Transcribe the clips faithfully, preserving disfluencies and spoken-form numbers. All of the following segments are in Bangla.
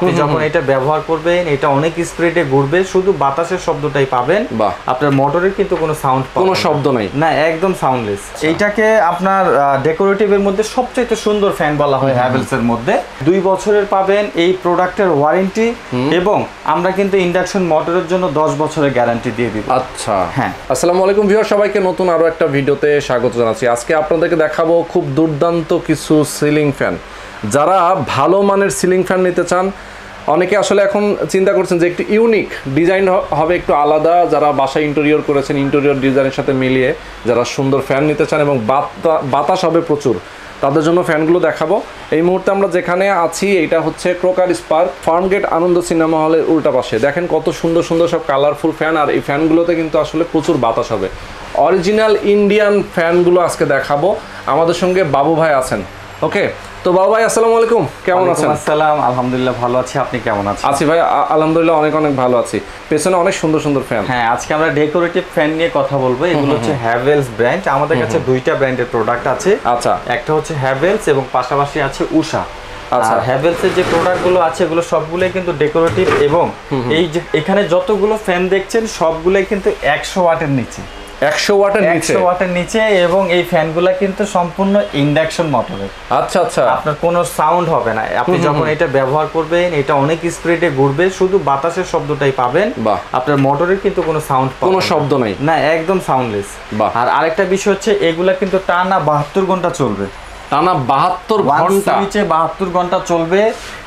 আপনি যখন এটা ব্যবহার করবেন এটা অনেক স্পিডে ঘুরবে, শুধু বাতাসের শব্দটাই পাবেন, আপনার মোটরের কিন্তু কোনো সাউন্ড কোনো শব্দ নাই, না একদম সাউন্ডলেস। এইটাকে আপনার ডেকোরেটিভের মধ্যে সবচেয়ে সুন্দর ফ্যান বলা হয় হ্যাভেলসের মধ্যে। দুই বছরের পাবেন এই প্রোডাক্টের ওয়ারেন্টি, এবং আমরা কিন্তু ইন্ডাকশন মোটরের জন্য দশ বছরের গ্যারান্টি দিয়ে দিব। আচ্ছা হ্যাঁ, আসসালামু আলাইকুম ভিউয়ার, সবাইকে নতুন আরো একটা ভিডিওতে স্বাগত জানাচ্ছি। আজকে আপনাদেরকে দেখাবো খুব দুর্দান্ত কিছু সিলিং ফ্যান। যারা ভালো মানের সিলিং ফ্যান নিতে চান, অনেকে আসলে এখন চিন্তা করছেন যে একটু ইউনিক ডিজাইন হবে, একটু আলাদা, যারা বাসায় ইন্টেরিয়র করেছেন ইন্টেরিয়র ডিজাইনের সাথে মিলিয়ে যারা সুন্দর ফ্যান নিতে চান এবং বাতাস হবে প্রচুর, তাদের জন্য ফ্যানগুলো দেখাবো। এই মুহূর্তে আমরা যেখানে আছি এটা হচ্ছে ক্রকারিস পার্ক, ফার্মগেট আনন্দ সিনেমা হলের উল্টা পাশে। দেখেন কত সুন্দর সুন্দর সব কালারফুল ফ্যান, আর এই ফ্যানগুলোতে কিন্তু আসলে প্রচুর বাতাস হবে। অরিজিনাল ইন্ডিয়ান ফ্যানগুলো আজকে দেখাবো। আমাদের সঙ্গে বাবু ভাই আছেন। ওকে, তো বাবু ভাই আসসালামু আলাইকুম, কেমন আছেন? আসসালাম, আলহামদুলিল্লাহ ভালো আছি, আপনি কেমন আছেন? আছি ভাই আলহামদুলিল্লাহ অনেক অনেক ভালো আছি। পেছনে অনেক সুন্দর সুন্দর ফ্যান। হ্যাঁ, আজকে আমরা ডেকোরেটিভ ফ্যান নিয়ে কথা বলবো। এগুলো হচ্ছে হ্যাভেলস ব্র্যান্ড, আমাদের কাছে দুইটা ব্র্যান্ডের প্রোডাক্ট আছে। আচ্ছা, একটা হচ্ছে হ্যাভেলস এবং পাশাপাশি আছে উষা। আচ্ছা, হ্যাভেলসের যে প্রোডাক্টগুলো আছে এগুলো সবগুলোই কিন্তু ডেকোরেটিভ, এবং এই যে এখানে যতগুলো ফ্যান দেখছেন সবগুলোই কিন্তু একশো ওয়াটের নিচে। একশো ওয়াটের নিচে, একশো ওয়াটের নিচে, এবং এই ফ্যানগুলা কিন্তু সম্পূর্ণ ইন্ডাকশন মোটরের। আচ্ছা আচ্ছা, আপনার কোনো সাউন্ড হবে না, আপনি যখন এটা ব্যবহার করবেন এটা অনেক স্পিডে ঘুরবে, শুধু বাতাসের শব্দটাই পাবেন, আপনার মোটরের কিন্তু কোনো সাউন্ড কোনো শব্দ নাই, না একদম সাউন্ডলেস। আর আরেকটা বিষয় হচ্ছে এগুলা কিন্তু টানা বাহাত্তর ঘন্টা চলবে, টানা বাহাত্তর ঘন্টা নিচে বাহাত্তর ঘন্টা চলবে।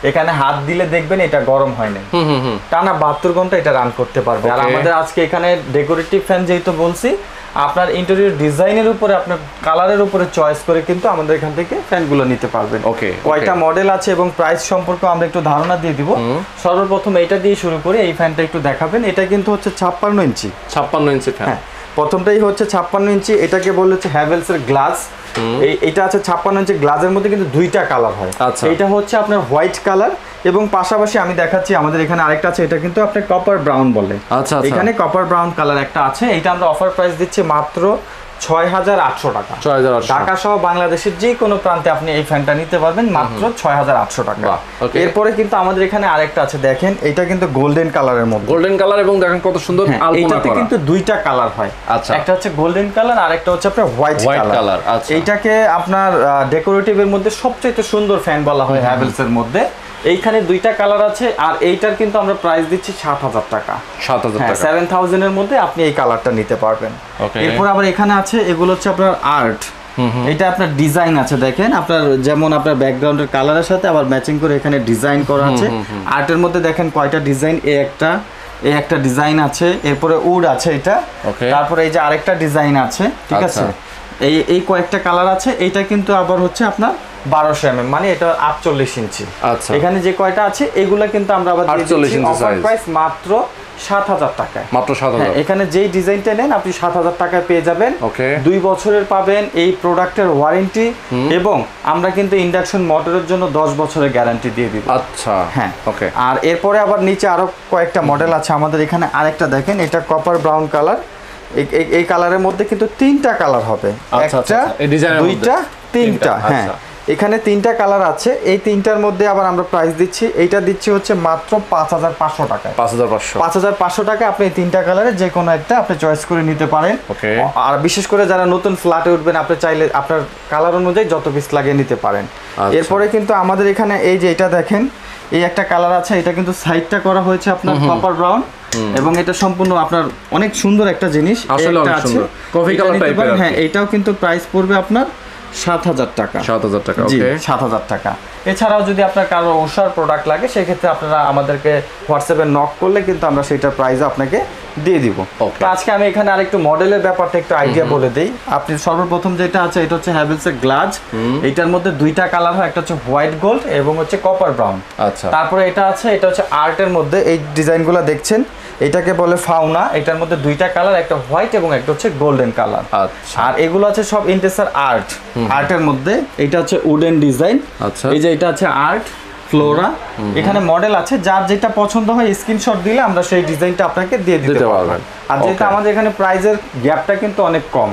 এখানে হাত দিলে দেখবেন এটা গরম হয় না, টানা বাহাত্তর ঘন্টা এটা রান করতে পারবে। আর আমাদের আজকে এখানে ডেকোরেটিভ ফ্যান যেহেতু বলছি, আপনার ইন্টেরিয়র ডিজাইনের উপরে আপনার কালারের উপরে চয়েস করে কিন্তু আমাদের এখান থেকে ফ্যানগুলো নিতে পারবেন। ওকে, কয়টা মডেল আছে এবং প্রাইস সম্পর্কে আমরা একটু ধারণা দিয়ে দিব। সর্বপ্রথম এটা দিয়ে শুরু করে এই ফ্যানটা একটু দেখাবেন। এটা কিন্তু হচ্ছে ছাপ্পান্ন ইঞ্চি, ছাপ্পান্ন ইঞ্চি ফ্যান। প্রথমটাই হচ্ছে ছাপ্পান্ন ইঞ্চি, এটাকে বলে হচ্ছে হ্যাভেলসের গ্লাস। এটা আছে ছাপ্পান্ন ইঞ্চি গ্লাসের মধ্যে কিন্তু দুইটা কালার হয়। আচ্ছা, এটা হচ্ছে আপনার হোয়াইট কালার, এবং পাশাপাশি আমি দেখাচ্ছি আমাদের এখানে আরেকটা আছে, এটা কিন্তু আপনার কপার ব্রাউন বলে। আচ্ছা, এখানে কপার ব্রাউন কালার একটা আছে, এটা আমরা অফার প্রাইস দিচ্ছি মাত্র ছয় হাজার আটশো টাকা। ঢাকা সহ বাংলাদেশের যে কোনো প্রান্তে আপনি এই ফ্যানটা নিতে পারবেন মাত্র ছয় হাজার আটশো টাকা। এরপরে কিন্তু আমাদের এখানে আরেকটা আছে, দেখেন এটা কিন্তু গোল্ডেন কালারের মধ্যে, গোল্ডেন কালার, এবং দেখেন কত সুন্দর আলপনা করা। কিন্তু দুইটা কালার হয়। আচ্ছা, একটা হচ্ছে গোল্ডেন কালার আর একটা হচ্ছে আপনার হোয়াইট কালার। আচ্ছা, এইটাকে আপনার ডেকোরেটিভের মধ্যে সবচেয়ে সুন্দর ফ্যান বলা হয় হ্যাভেলসের মধ্যে। এইখানে দুইটা কালার আছে, আর এইটার কিন্তু আমরা প্রাইস দিচ্ছি সাত হাজার টাকা, সাত হাজার টাকা, সেভেন থাউজেন্ড এর মধ্যে আপনি এই কালারটা নিতে পারবেন। এরপর আবার এখানে আছে, এগুলো হচ্ছে আপনার আর্ট, এটা আপনার ডিজাইন আছে। দেখেন আপনার যেমন আপনার ব্যাকগ্রাউন্ডের কালারের সাথে আবার ম্যাচিং করে এখানে ডিজাইন করা আছে। আর্টের মধ্যে দেখেন কয়টা ডিজাইন, এ একটা এই একটা ডিজাইন আছে, এরপরে উড আছে এটা, তারপরে এই যে আরেকটা ডিজাইন আছে, ঠিক আছে, এই এই কয়েকটা কালার আছে। এইটা কিন্তু আবার হচ্ছে আপনার বারোশো এমএম, মানে এটা আটচল্লিশ ইঞ্চি। আচ্ছা, এখানে যে কয়টা আছে এগুলা কিন্তু আমরা আবার আটচল্লিশ ইঞ্চি প্রাইস মাত্র সাত হাজার টাকায়, মাত্র সাত হাজার। এখানে যেই ডিজাইনটা নেন আপনি সাত হাজার টাকায় পেয়ে যাবেন। দুই বছরের পাবেন এই প্রোডাক্টের ওয়ারেন্টি, এবং আমরা কিন্তু ইন্ডাকশন মোটরের জন্য দশ বছরের গ্যারান্টি দিয়ে দিব। আচ্ছা হ্যাঁ, ওকে। আর এরপরে আবার নিচে আরো কয়েকটা মডেল আছে আমাদের এখানে। আরেকটা দেখেন, এটা কপার ব্রাউন কালার, এই কালারের মধ্যে কিন্তু তিনটা কালার হবে, একটা দুইটা তিনটা। হ্যাঁ, এখানে তিনটা কালার আছে, এই তিনটার মধ্যে আবার আমরা প্রাইস দিচ্ছি, এইটা দিচ্ছি হচ্ছে মাত্র পাঁচ হাজার পাঁচশো টাকায়, পাঁচ হাজার পাঁচশো টাকায় আপনি এই তিনটা কালারে যে কোনো একটা আপনি চয়েস করে নিতে পারেন। আর বিশেষ করে যারা নতুন ফ্ল্যাটে উঠবেন, আপনি চাইলে আপনার কালার অনুযায়ী যত পিস লাগিয়ে নিতে পারেন। এরপরে কিন্তু আমাদের এখানে এই যে এটা দেখেন, এই একটা কালার আছে, এটা কিন্তু সাইডটা করা হয়েছে আপনার কপার ব্রাউন, এবং এটা সম্পূর্ণ আপনার অনেক সুন্দর একটা জিনিস আসলে, কফি কালার টাইপের। হ্যাঁ, এটাও কিন্তু প্রাইস পড়বে আপনার সাত হাজার টাকা, সাত হাজার টাকা, জি সাত হাজার টাকা। এছাড়াও যদি আপনার কারো ওষার প্রোডাক্ট লাগে, সেক্ষেত্রে আপনারা আমাদেরকে হোয়াটসঅ্যাপে নক করলে কিন্তু আমরা সেটার প্রাইস আপনাকে দিয়ে দিব। তো আজকে আমি এখানে আরেকটু মডেলের ব্যাপারটা একটু আইডিয়া বলে দিই। আপনি সর্বপ্রথম যেটা আছে এটা হচ্ছে হ্যাভেলসের গ্লাস, এটার মধ্যে দুইটা কালার হয়, একটা হচ্ছে হোয়াইট গোল্ড এবং হচ্ছে কপার ব্রাউন। আচ্ছা, তারপরে এটা আছে, এটা হচ্ছে আর্টের মধ্যে, এই ডিজাইনগুলো দেখছেন, এটাকে বলে ফাউনা। এটার মধ্যে দুইটা কালার, একটা হোয়াইট এবং একটা হচ্ছে গোল্ডেন কালার। আর এগুলো আছে সব ইন্টেরিয়র আর্ট, আর্টের মধ্যে এটা হচ্ছে উডেন ডিজাইন। আচ্ছা, এই যে এটা আছে আর্ট ফ্লোরা, এখানে মডেল আছে, যার যেটা পছন্দ হয় স্ক্রিনশট দিলে আমরা সেই ডিজাইনটা আপনাকে দিয়ে দিতে পারবো। আর যেটা আমাদের এখানে প্রাইজের গ্যাপটা কিন্তু অনেক কম,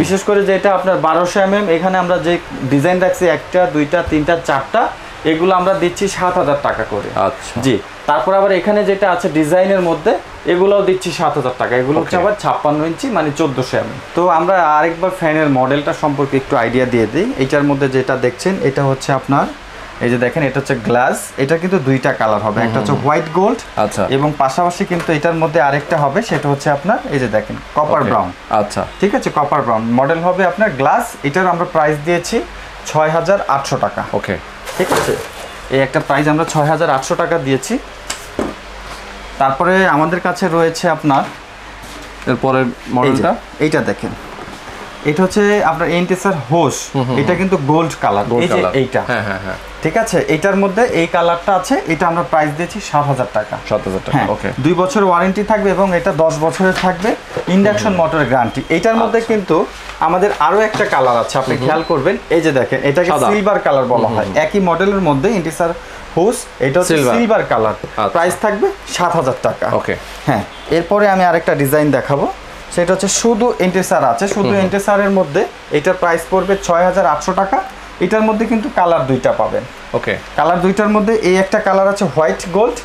বিশেষ করে যেটা আপনার বারোশো এমএম, এখানে আমরা যে ডিজাইন রাখছি একটা দুইটা তিনটা চারটা, এগুলো আমরা দিচ্ছি সাত হাজার টাকা করে। আচ্ছা জি। তারপর আবার এখানে যেটা আছে ডিজাইনের মধ্যে এগুলোও দিচ্ছি সাত হাজার টাকা। এগুলো হচ্ছে আবার ছাপ্পান্ন ইঞ্চি মানে চোদ্দোশো এমএম। তো আমরা আরেকবার ফ্যানের মডেলটা সম্পর্কে একটু আইডিয়া দিয়ে দিই। এটার মধ্যে যেটা দেখছেন এটা হচ্ছে আপনার এই যে দেখেন এটা হচ্ছে গ্লাস, এটা কিন্তু দুইটা কালার হবে, একটা হচ্ছে হোয়াইট গোল্ড আচ্ছা, এবং পাশাপাশি কিন্তু এটার মধ্যে আরেকটা হবে সেটা হচ্ছে আপনার এই যে দেখেন কপার ব্রাউন। আচ্ছা ঠিক আছে, কপার ব্রাউন মডেল হবে আপনার গ্লাস। এটার আমরা প্রাইস দিয়েছি ছয় হাজার আটশো টাকা। ওকে ঠিক আছে, এই একটা প্রাইস আমরা ছয় হাজার আটশো টাকা দিয়েছি। তারপরে আমাদের কাছে রয়েছে আপনার এরপরের মডেলটা, এইটা দেখেন এটা হচ্ছে আপনার এন্টেসার হোস, এটা কিন্তু গোল্ড কালার, এই যে এইটা। হ্যাঁ হ্যাঁ হ্যাঁ ঠিক আছে, এটার মধ্যে এই কালারটা আছে, এটা আমরা প্রাইস দিয়েছি সাত হাজার টাকা। সাত হাজার টাকা ওকে। দুই বছর ওয়ারেন্টি থাকবে এবং এটা দশ বছরের থাকবে, ইন্ডাকশন মোটরের গ্যারান্টি। এটার মধ্যে কিন্তু আমাদের আরো একটা কালার আছে, আপনি খেয়াল করবেন এই যে দেখেন এটাকে সিলভার কালার বলা হয়। একই মডেলের মধ্যে এন্টেসার হোস, এটা হচ্ছে সিলভার কালার, প্রাইস থাকবে সাত হাজার টাকা। ওকে হ্যাঁ, এরপরে আমি আরেকটা ডিজাইন দেখাবো, সেটা হচ্ছে শুধু এন্টেসার আছে, শুধু এন্টেসারের মধ্যে এটার প্রাইস পড়বে ছয় হাজার আটশো টাকা। এটার মধ্যে কিন্তু কালার দুইটা পাবেন। ওকে কালার দুইটার মধ্যে এই একটা কালার আছে হোয়াইট গোল্ড,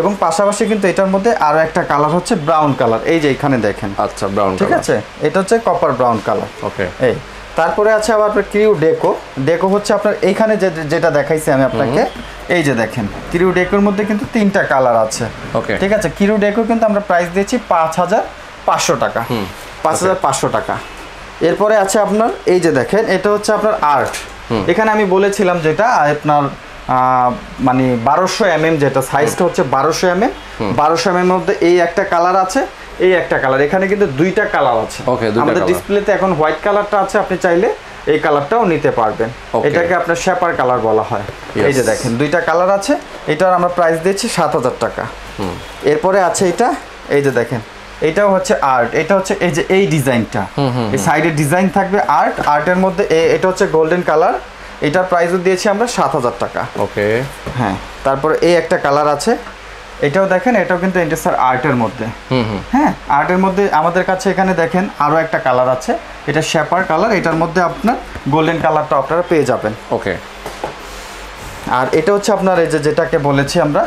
এবং পাশাপাশি কিন্তু এটার মধ্যে আরো একটা কালার হচ্ছে ব্রাউন কালার, এই যে এখানে দেখেন। আচ্ছা ব্রাউন ঠিক আছে, এটা হচ্ছে কপার ব্রাউন কালার। ওকে এই তারপরে আছে আবার আপনার ক্রিউ ডেকো। ডেকো হচ্ছে আপনার এইখানে যে যেটা দেখাইছি আমি আপনাকে, এই যে দেখেন ক্রিউ ডেকোর মধ্যে কিন্তু তিনটা কালার আছে। ওকে ঠিক আছে, ক্রিউ ডেকো কিন্তু আমরা প্রাইস দিয়েছি পাঁচ হাজার পাঁচশো টাকা, পাঁচ হাজার পাঁচশো টাকা। এরপরে আছে আপনার এই যে দেখেন এটা হচ্ছে আপনার আর্ট, এখানে আমি বলেছিলাম যেটা আপনার মানে বারোশো এমএম, যেটা সাইজটা হচ্ছে বারোশো এমএম। বারোশো এমএম এর মধ্যে এই একটা কালার আছে, এই একটা কালার, এখানে কিন্তু দুইটা কালার আছে। আমাদের ডিসপ্লেতে এখন হোয়াইট কালারটা আছে, আপনি চাইলে এই কালারটাও নিতে পারবেন, এটাকে আপনার শেপার কালার বলা হয়। এই যে দেখেন দুইটা কালার আছে, এটার আমরা প্রাইস দিয়েছি সাত হাজার টাকা। এরপরে আছে এটা, এই যে দেখেন এটাও হচ্ছে আর্ট, এটা হচ্ছে এই যে এই ডিজাইনটা, এই সাইডের ডিজাইন থাকবে আর্ট। আর্টের মধ্যে এটা হচ্ছে গোল্ডেন কালার, এটার প্রাইসও দিয়েছি আমরা সাত হাজার টাকা। ওকে হ্যাঁ, তারপরে এই একটা কালার আছে, এটাও দেখেন এটাও কিন্তু এন্টেসার আর্টের মধ্যে। হ্যাঁ আর্টের মধ্যে আমাদের কাছে এখানে দেখেন আরও একটা কালার আছে, এটা শেপার কালার, এটার মধ্যে আপনার গোল্ডেন কালারটা আপনারা পেয়ে যাবেন। ওকে আর এটা হচ্ছে আপনার এই যে যেটাকে বলেছি আমরা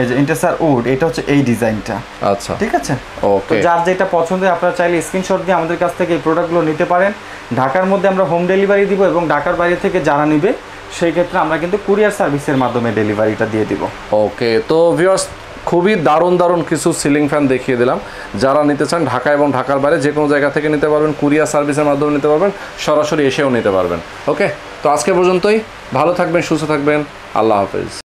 এই যে এন্টেসার উড, এটা হচ্ছে এই ডিজাইনটা। আচ্ছা ঠিক আছে ওকে, যার যেটা পছন্দ আপনারা চাইলে স্ক্রিনশট দিয়ে আমাদের কাছ থেকে এই প্রোডাক্টগুলো নিতে পারেন। ঢাকার মধ্যে আমরা হোম ডেলিভারি দিব, এবং ঢাকার বাইরে থেকে যারা নেবে সেই ক্ষেত্রে আমরা কিন্তু কুরিয়ার সার্ভিসের মাধ্যমে ডেলিভারিটা দিয়ে দিব। ওকে তো ভিউয়ার্স, খুবই দারুণ দারুণ কিছু সিলিং ফ্যান দেখিয়ে দিলাম। যারা নিতে চান ঢাকা এবং ঢাকার বাইরে যে কোনো জায়গা থেকে নিতে পারবেন, কুরিয়ার সার্ভিসের মাধ্যমে নিতে পারবেন, সরাসরি এসেও নিতে পারবেন। ওকে তো আজকে পর্যন্তই, ভালো থাকবেন, সুস্থ থাকবেন, আল্লাহ হাফেজ।